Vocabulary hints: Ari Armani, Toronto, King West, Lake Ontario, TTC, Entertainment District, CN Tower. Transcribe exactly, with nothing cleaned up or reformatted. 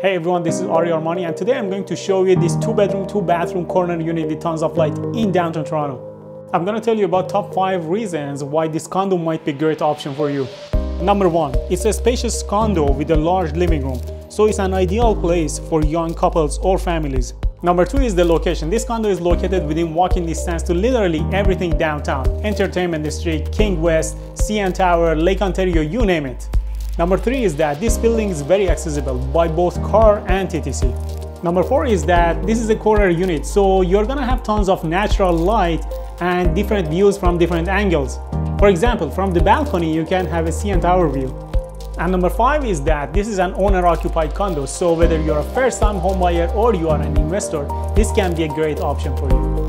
Hey everyone, this is Ari Armani and today I'm going to show you this two-bedroom, two-bathroom corner unit with tons of light in downtown Toronto. I'm going to tell you about top five reasons why this condo might be a great option for you. Number one, it's a spacious condo with a large living room, so it's an ideal place for young couples or families. Number two is the location. This condo is located within walking distance to literally everything downtown. Entertainment District, King West, C N Tower, Lake Ontario, you name it. Number three is that this building is very accessible by both car and T T C. Number four is that this is a corner unit, so you're gonna have tons of natural light and different views from different angles. For example, from the balcony, you can have a C N Tower view. And number five is that this is an owner-occupied condo, so whether you're a first-time homebuyer or you are an investor, this can be a great option for you.